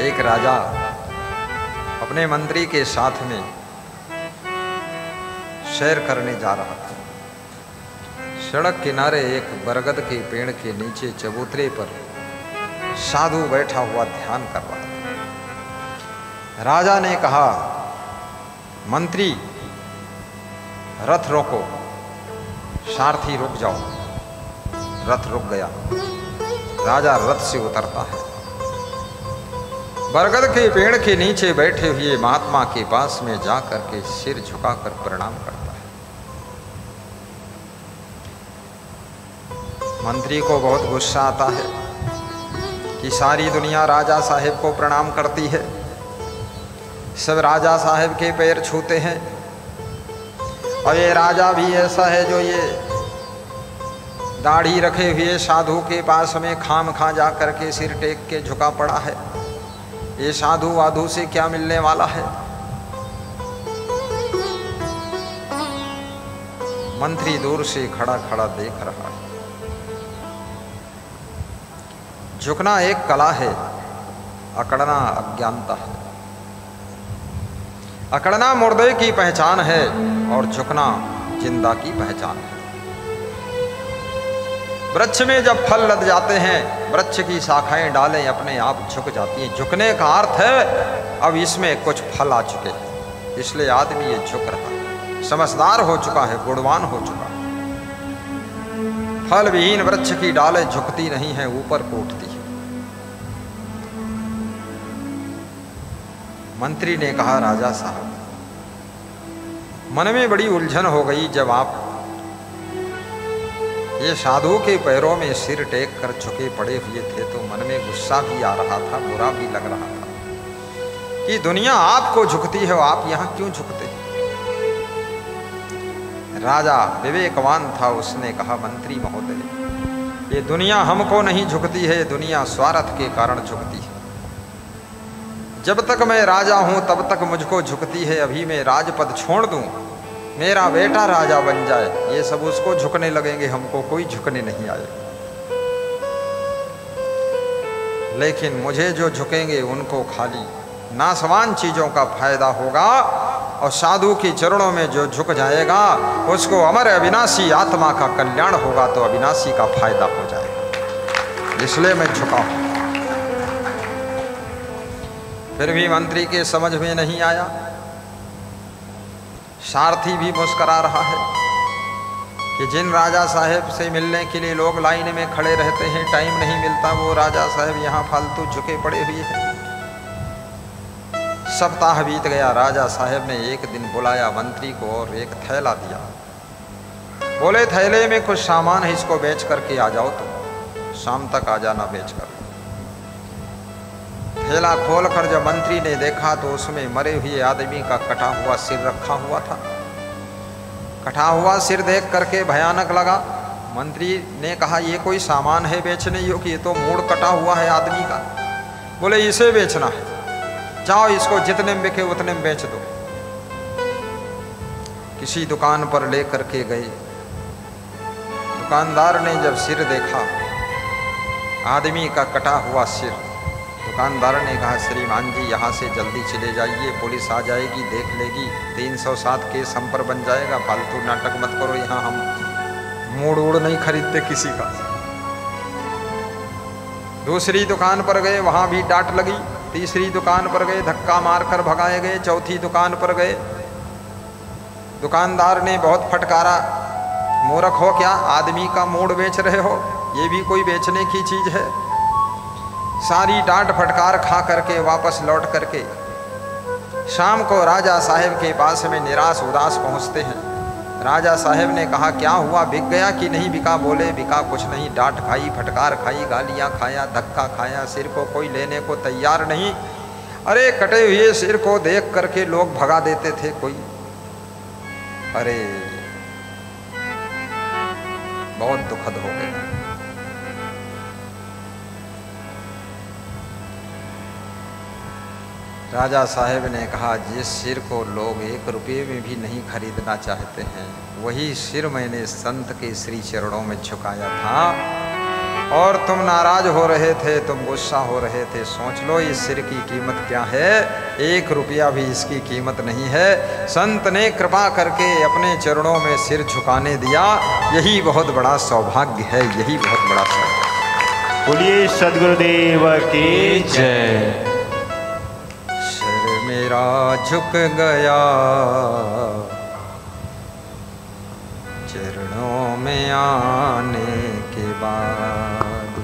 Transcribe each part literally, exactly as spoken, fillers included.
एक राजा अपने मंत्री के साथ में सैर करने जा रहा था। सड़क किनारे एक बरगद के पेड़ के नीचे चबूतरे पर साधु बैठा हुआ ध्यान कर रहा था। राजा ने कहा, मंत्री रथ रोको, सारथी रुक जाओ। रथ रुक गया। राजा रथ से उतरता है। बरगद के पेड़ के नीचे बैठे हुए महात्मा के पास में जाकर के सिर झुकाकर प्रणाम करता है। मंत्री को बहुत गुस्सा आता है कि सारी दुनिया राजा साहब को प्रणाम करती है, सब राजा साहब के पैर छूते हैं, और ये राजा भी ऐसा है जो ये दाढ़ी रखे हुए साधु के पास में खाम खा जा करके सिर टेक के झुका पड़ा है। ये साधु वाधु से क्या मिलने वाला है। मंत्री दूर से खड़ा खड़ा देख रहा है। झुकना एक कला है, अकड़ना अज्ञानता है। अकड़ना मुर्दे की पहचान है और झुकना जिंदा की पहचान है। वृक्ष में जब फल लद जाते हैं, वृक्ष की शाखाएं डालें अपने आप झुक जाती हैं। झुकने का अर्थ है अब इसमें कुछ फल आ चुके हैं, इसलिए आदमी ये झुक रहा है, समझदार हो चुका है, गुणवान हो चुका है। फल विहीन वृक्ष की डालें झुकती नहीं है, ऊपर को उठती है। मंत्री ने कहा, राजा साहब, मन में बड़ी उलझन हो गई जब आप ये साधु के पैरों में सिर टेक कर झुके पड़े हुए थे, तो मन में गुस्सा भी आ रहा था, बुरा भी लग रहा था कि दुनिया आपको झुकती है और आप यहाँ क्यों झुकते हैं। राजा विवेकवान था, उसने कहा, मंत्री महोदय, ये दुनिया हमको नहीं झुकती है, दुनिया स्वार्थ के कारण झुकती है। जब तक मैं राजा हूँ तब तक मुझको झुकती है। अभी मैं राजपद छोड़ दूँ, मेरा बेटा राजा बन जाए, ये सब उसको झुकने लगेंगे, हमको कोई झुकने नहीं आएगा। लेकिन मुझे जो झुकेंगे उनको खाली नासवान चीज़ों का फायदा होगा, और साधु के चरणों में जो झुक जाएगा उसको अमर अविनाशी आत्मा का कल्याण होगा, तो अविनाशी का फायदा हो जाएगा, इसलिए मैं झुका हूँ। फिर भी मंत्री के समझ में नहीं आया। सारथी भी मुस्करा रहा है कि जिन राजा साहब से मिलने के लिए लोग लाइन में खड़े रहते हैं, टाइम नहीं मिलता, वो राजा साहब यहाँ फालतू झुके पड़े हुए हैं। सप्ताह बीत गया। राजा साहब ने एक दिन बुलाया मंत्री को और एक थैला दिया। बोले, थैले में कुछ सामान है, इसको बेच करके आ जाओ, तुम शाम तक आ जाना बेच कर। थैला खोल कर जब मंत्री ने देखा तो उसमें मरे हुए आदमी का कटा हुआ सिर रखा हुआ था। कटा हुआ सिर देख करके भयानक लगा। मंत्री ने कहा, ये कोई सामान है बेचने योग्य, ये तो मूड़ कटा हुआ है आदमी का। बोले, इसे बेचना है, जाओ इसको जितने में बिके उतने में बेच दो। किसी दुकान पर ले करके गए। दुकानदार ने जब सिर देखा, आदमी का कटा हुआ सिर, दुकानदार ने कहा, श्रीमान जी यहाँ से जल्दी चले जाइए, पुलिस आ जाएगी, देख लेगी, तीन सौ सात केस हम पर बन जाएगा, फालतू नाटक मत करो, यहाँ हम मोड़ ओड़ नहीं खरीदते किसी का। दूसरी दुकान पर गए, वहाँ भी डांट लगी। तीसरी दुकान पर गए, धक्का मारकर भगाए गए। चौथी दुकान पर गए, दुकानदार ने बहुत फटकारा, मूर्ख हो क्या, आदमी का मोड़ बेच रहे हो, ये भी कोई बेचने की चीज़ है। सारी डांट फटकार खा करके वापस लौट करके शाम को राजा साहब के पास में निराश उदास पहुंचते हैं। राजा साहब ने कहा, क्या हुआ, बिक गया कि नहीं बिका। बोले, बिका कुछ नहीं, डांट खाई, फटकार खाई, गालियां खाया, धक्का खाया, सिर को कोई लेने को तैयार नहीं। अरे कटे हुए सिर को देख करके लोग भगा देते थे कोई। अरे बहुत दुखद हो गया। राजा साहब ने कहा, जिस सिर को लोग एक रुपये में भी नहीं खरीदना चाहते हैं, वही सिर मैंने संत के श्री चरणों में झुकाया था, और तुम नाराज हो रहे थे, तुम गुस्सा हो रहे थे। सोच लो इस सिर की कीमत क्या है, एक रुपया भी इसकी कीमत नहीं है। संत ने कृपा करके अपने चरणों में सिर झुकाने दिया, यही बहुत बड़ा सौभाग्य है, यही बहुत बड़ा सौभाग्य। बोलिए सद्गुरुदेव की जय। सिर मेरा झुक गया चरणों में आने के बाद,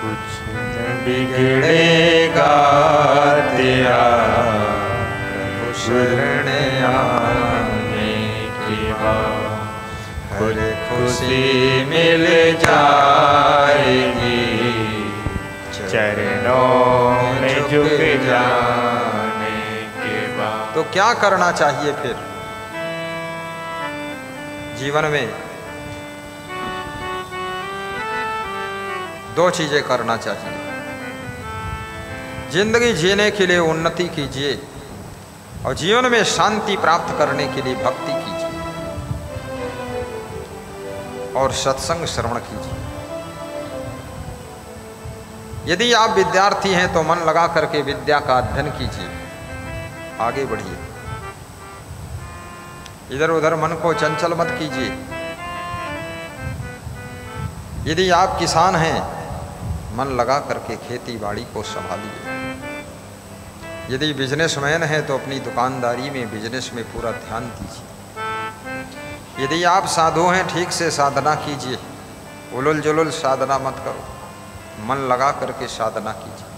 कुछ बिगड़ेगा तेरा प्रभु शरण आने के बाद। हर खुशी मिल जाएगी चरणों में झुक जाने के बाद। तो क्या करना चाहिए फिर जीवन में? दो चीजें करना चाहिए। जिंदगी जीने के लिए उन्नति कीजिए और जीवन में शांति प्राप्त करने के लिए भक्ति कीजिए और सत्संग श्रवण कीजिए। यदि आप विद्यार्थी हैं तो मन लगा करके विद्या का अध्ययन कीजिए, आगे बढ़िए। इधर उधर मन को चंचल मत कीजिए। यदि आप किसान हैं, मन लगा करके खेती बाड़ी को संभालिए। यदि बिजनेसमैन हैं तो अपनी दुकानदारी में, बिजनेस में पूरा ध्यान दीजिए। यदि आप साधु हैं, ठीक से साधना कीजिए, उलुल जुलुल साधना मत करो, मन लगा करके साधना कीजिए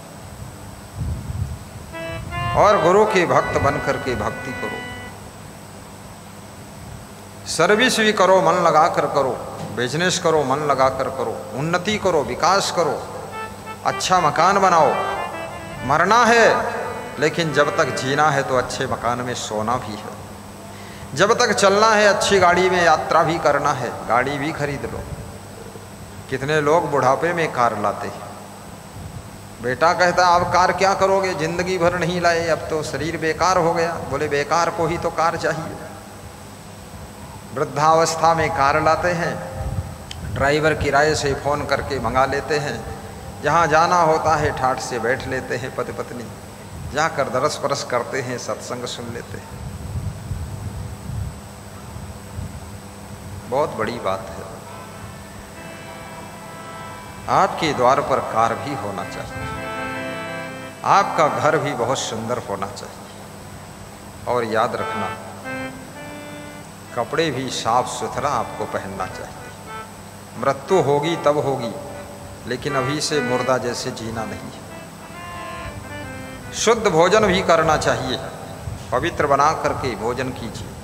और गुरु के भक्त बन करके भक्ति करो। सर्विस भी करो, मन लगा कर करो। बिजनेस करो, मन लगा कर करो। उन्नति करो, विकास करो, अच्छा मकान बनाओ। मरना है लेकिन जब तक जीना है तो अच्छे मकान में सोना भी है। जब तक चलना है अच्छी गाड़ी में यात्रा भी करना है, गाड़ी भी खरीद लो। कितने लोग बुढ़ापे में कार लाते हैं। बेटा कहता अब कार क्या करोगे, ज़िंदगी भर नहीं लाए, अब तो शरीर बेकार हो गया। बोले बेकार को ही तो कार चाहिए। वृद्धावस्था में कार लाते हैं, ड्राइवर किराए से फ़ोन करके मंगा लेते हैं, जहाँ जाना होता है ठाठ से बैठ लेते हैं, पति पत्नी जाकर दरस परस करते हैं, सत्संग सुन लेते हैं। बहुत बड़ी बात है। आपके द्वार पर कार भी होना चाहिए, आपका घर भी बहुत सुंदर होना चाहिए। और याद रखना, कपड़े भी साफ सुथरा आपको पहनना चाहिए। मृत्यु होगी तब होगी, लेकिन अभी से मुर्दा जैसे जीना नहीं है। शुद्ध भोजन भी करना चाहिए, पवित्र बना करके भोजन कीजिए।